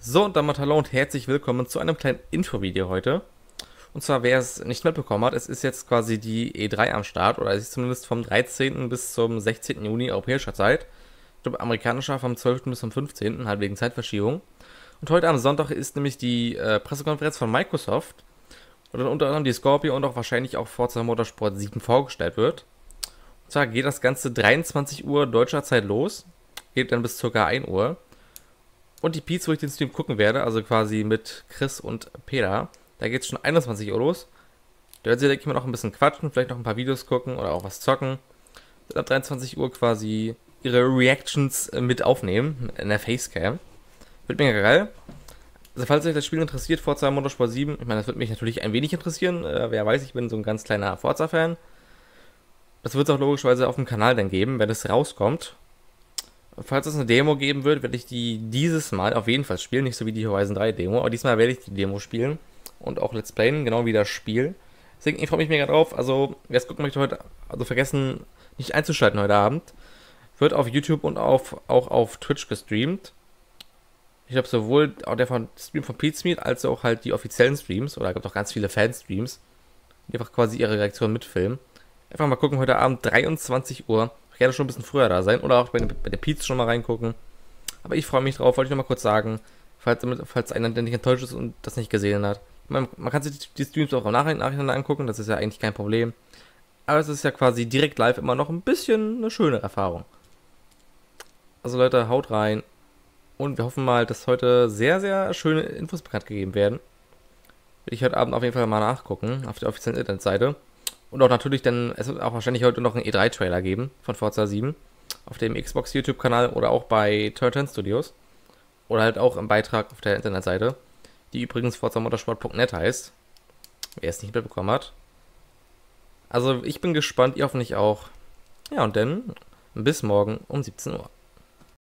So, und damit hallo und herzlich willkommen zu einem kleinen Infovideo heute. Und zwar, wer es nicht mitbekommen hat, es ist jetzt quasi die E3 am Start, oder es ist zumindest vom 13. bis zum 16. Juni europäischer Zeit. Ich glaube, amerikanischer vom 12. bis zum 15., halt wegen Zeitverschiebung. Und heute am Sonntag ist nämlich die Pressekonferenz von Microsoft, wo dann unter anderem die Scorpio und auch wahrscheinlich auch Forza Motorsport 7 vorgestellt wird. Und zwar geht das Ganze 23 Uhr deutscher Zeit los, geht dann bis ca. 1 Uhr. Und die Pete's, wo ich den Stream gucken werde, also quasi mit Chris und Peter, da geht es schon 21 Uhr los. Da werden sie, denke ich mal, noch ein bisschen quatschen, vielleicht noch ein paar Videos gucken oder auch was zocken. Ab 23 Uhr quasi ihre Reactions mit aufnehmen in der Facecam. Wird mega geil. Also falls euch das Spiel interessiert, Forza Motorsport 7, ich meine, das wird mich natürlich ein wenig interessieren. Wer weiß, ich bin so ein ganz kleiner Forza-Fan. Das wird es auch logischerweise auf dem Kanal dann geben, wenn es rauskommt. Falls es eine Demo geben wird, werde ich die dieses Mal auf jeden Fall spielen. Nicht so wie die Horizon 3 Demo, aber diesmal werde ich die Demo spielen und auch Let's Playen, genau wie das Spiel. Deswegen, ich freue mich mega drauf. Also, wer es gucken möchte heute, also vergessen nicht einzuschalten heute Abend. Wird auf YouTube und auch auf Twitch gestreamt. Ich glaube, sowohl auch der Stream von Pete Smith als auch halt die offiziellen Streams, oder es gibt auch ganz viele Fan-Streams, die einfach quasi ihre Reaktion mitfilmen. Einfach mal gucken, heute Abend 23 Uhr. Ich werde schon ein bisschen früher da sein, oder auch bei der Pizza schon mal reingucken. Aber ich freue mich drauf, wollte ich nochmal kurz sagen, falls einer nicht enttäuscht ist und das nicht gesehen hat. Man kann sich die Streams auch im Nachhinein angucken, das ist ja eigentlich kein Problem. Aber es ist ja quasi direkt live immer noch ein bisschen eine schöne Erfahrung. Also Leute, haut rein. Und wir hoffen mal, dass heute sehr, sehr schöne Infos bekannt gegeben werden. Will ich heute Abend auf jeden Fall mal nachgucken, auf der offiziellen Internetseite. Und auch natürlich dann, es wird auch wahrscheinlich heute noch einen E3-Trailer geben von Forza 7 auf dem Xbox-YouTube-Kanal oder auch bei Turn10 Studios. Oder halt auch im Beitrag auf der Internetseite, die übrigens forza-motorsport.net heißt, wer es nicht mitbekommen hat. Also ich bin gespannt, ihr hoffentlich auch. Ja, und dann bis morgen um 17 Uhr.